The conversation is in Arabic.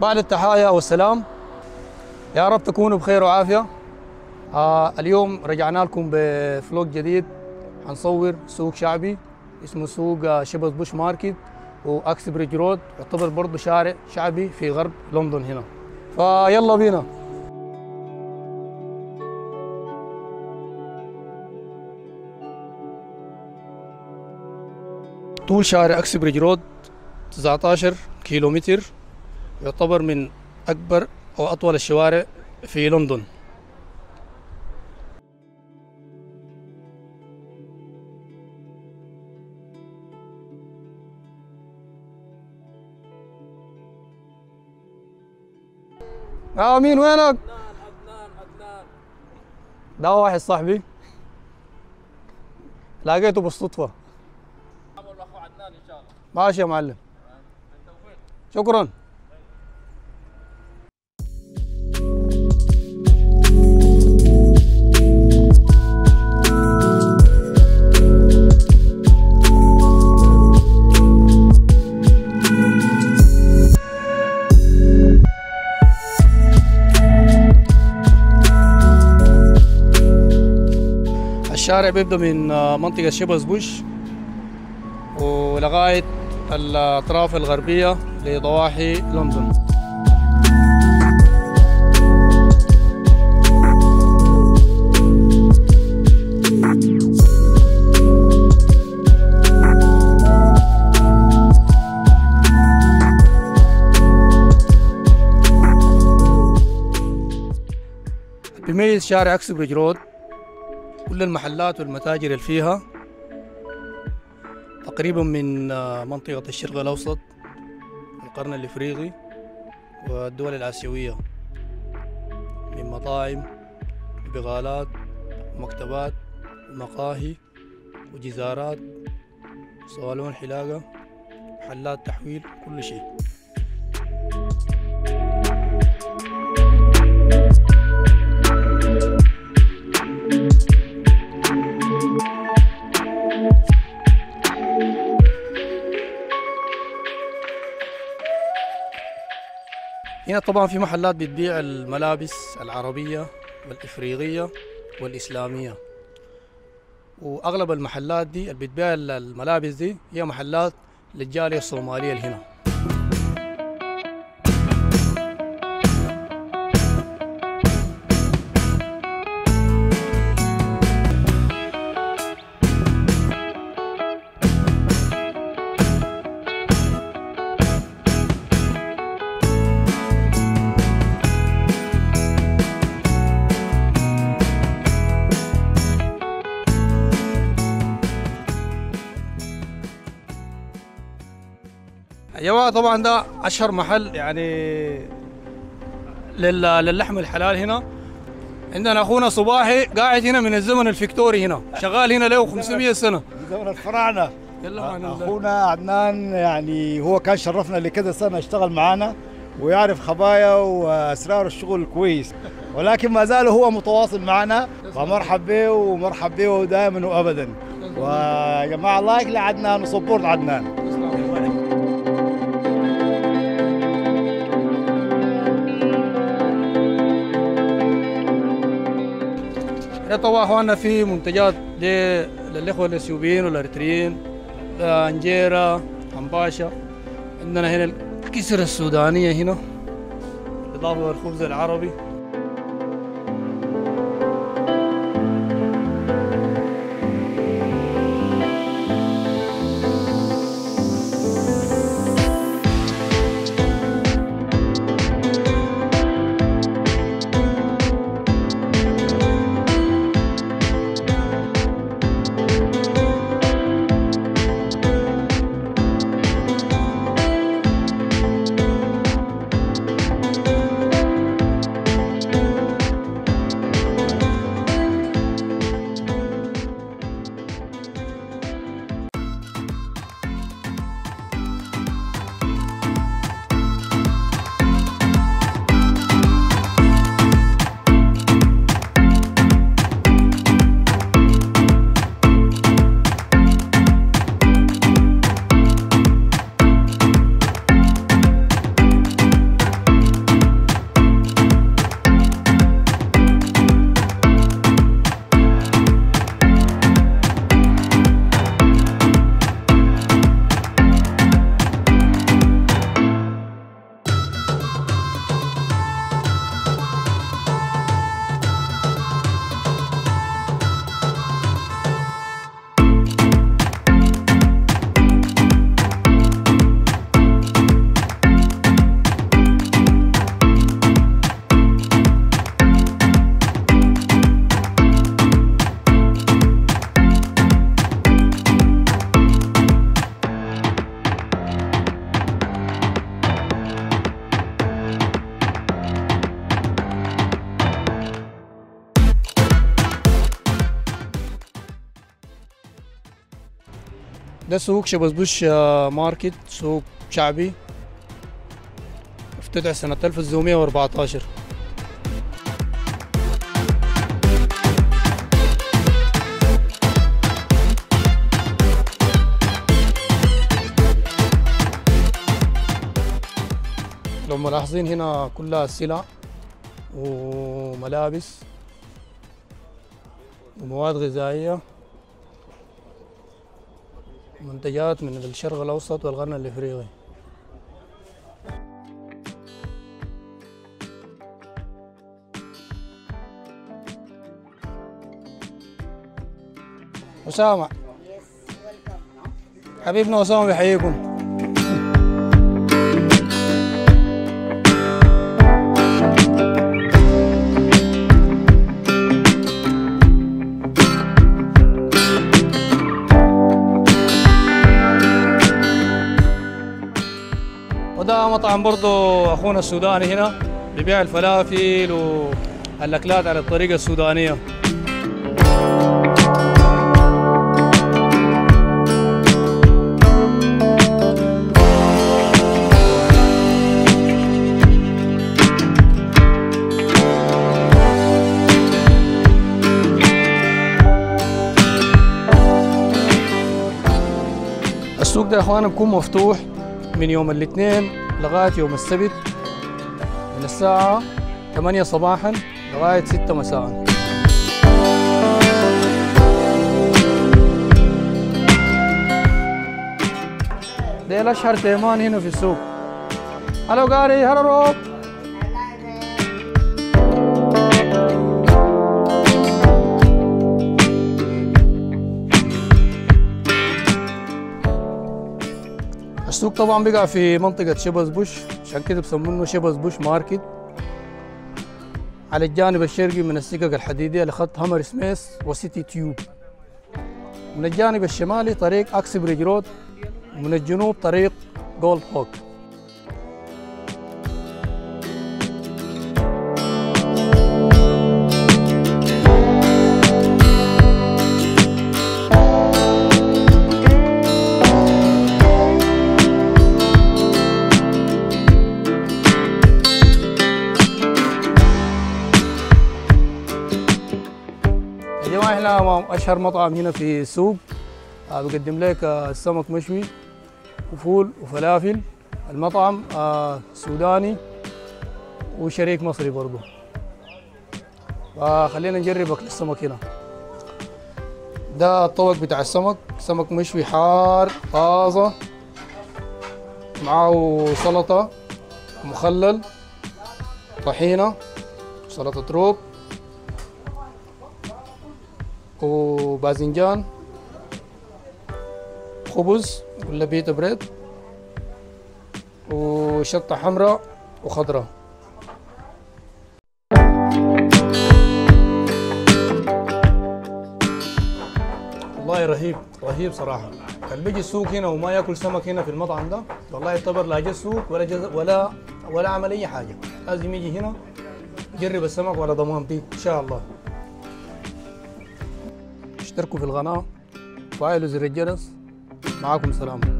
بعد التحايا والسلام، يا رب تكونوا بخير وعافية. اليوم رجعنا لكم بفلوج جديد، هنصور سوق شعبي اسمه سوق شيبرز بوش ماركت وأكسبريج رود، يعتبر برضه شارع شعبي في غرب لندن هنا. فيلا بينا. طول شارع أكسبريج رود 19 كيلومتر، يعتبر من أكبر أو أطول الشوارع في لندن. مين وينك؟ عدنان. ده واحد صاحبي لقيته بالصدفة. ماشي يا معلم، شكرا. الشارع بيبدأ من منطقة شيبرز بوش ولغاية الأطراف الغربية لضواحي لندن. بيميز شارع أكسبريج رود كل المحلات والمتاجر اللي فيها تقريبا من منطقة الشرق الأوسط، القرن الإفريقي والدول الآسيوية، من مطاعم وبقالات ومكتبات ومقاهي وجزارات وصالون حلاقة، محلات تحويل، كل شيء. هنا طبعا في محلات بتبيع الملابس العربية والإفريقية والإسلامية، وأغلب المحلات دي اللي بتبيع الملابس دي هي محلات للجالية الصومالية اللي هنا. يا جماعة طبعا ده أشهر محل يعني للحم الحلال هنا. عندنا أخونا صباحي قاعد هنا من الزمن الفكتوري، هنا شغال هنا له 500 سنة، زمن الفراعنة. أخونا عدنان يعني هو كان شرفنا لكذا سنة، اشتغل معانا ويعرف خبايا وأسرار الشغل كويس، ولكن ما زال هو متواصل معنا، فمرحب به ومرحب به دائما وأبدا. ويا جماعة لايك لعدنان وسبورت عدنان. طبعا اخواننا في منتجات للاخوه الاثيوبيين والاريتريين، انجيره، حنباشا، عندنا هنا الكسره السودانيه هنا، بالاضافه للخبز العربي. ده سوق شيبرز بوش ماركت، سوق شعبي افتتح سنة 1914. لو ملاحظين هنا كلها سلع وملابس ومواد غذائية، منتجات من الشرق الأوسط والقرن الإفريقي. أسامة حبيبنا أسامة بيحييكم. وده مطعم برضو أخونا السوداني هنا ببيع الفلافل والأكلات على الطريقة السودانية. السوق ده يا أخوانا بيكون مفتوح من يوم الاثنين لغاية يوم السبت من الساعة 8 صباحا لغاية 6 مساء. ده أشهر تيمان هنا في السوق. ألو قاري هرب. السوق طبعا بقى في منطقة شيبرز بوش، عشان كده بسمونه شيبرز بوش ماركت، على الجانب الشرقي من السكك الحديدية لخط هامرسميث وسيتي تيوب، من الجانب الشمالي طريق أكسبريج رود، ومن الجنوب طريق جولدهوك. أشهر مطعم هنا في السوق بقدم لك السمك مشوي وفول وفلافل. المطعم سوداني وشريك مصري برضه. خلينا نجرب أكل السمك هنا. ده الطبق بتاع السمك، سمك مشوي حار طازة، معاه سلطة مخلل، طحينة، سلطة روب، وباذنجان، خبز ولبيت بريد، وشطة حمراء وخضراء. والله رهيب رهيب صراحة. اللي بيجي السوق هنا وما ياكل سمك هنا في المطعم ده والله يعتبر لا جا السوق ولا عمل أي حاجة. لازم يجي هنا يجرب السمك وعلى ضمانتي إن شاء الله. اشتركوا في القناة وفعلوا زر الجرس. معاكم سلام.